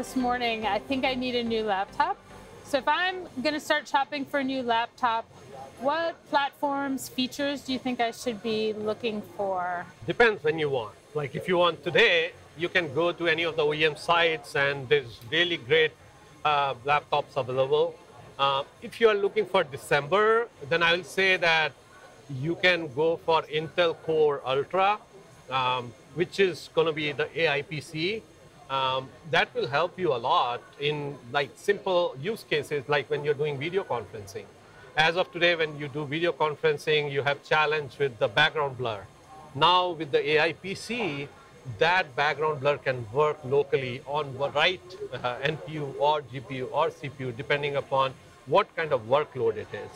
this morning, I think I need a new laptop. So if I'm going to start shopping for a new laptop, what platforms, features do you think I should be looking for? Depends when you want. Like if you want today, you can go to any of the OEM sites and there's really great laptops available. If you are looking for December, then I will say that you can go for Intel Core Ultra, which is going to be the AI PC. That will help you a lot in like simple use cases, like when you're doing video conferencing. As of today, when you do video conferencing, you have challenge with the background blur. Now with the AI PC, that background blur can work locally on the right NPU or GPU or CPU, depending upon what kind of workload it is.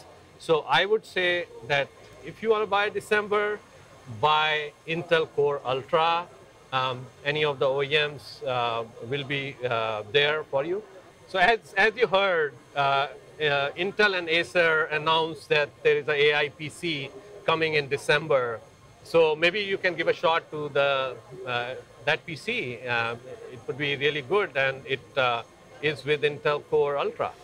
So I would say that if you want to buy December, buy Intel Core Ultra. Any of the OEMs will be there for you. So as you heard, Intel and Acer announced that there is an AI PC coming in December. So maybe you can give a shot to the that PC. It would be really good, and it is with Intel Core Ultra.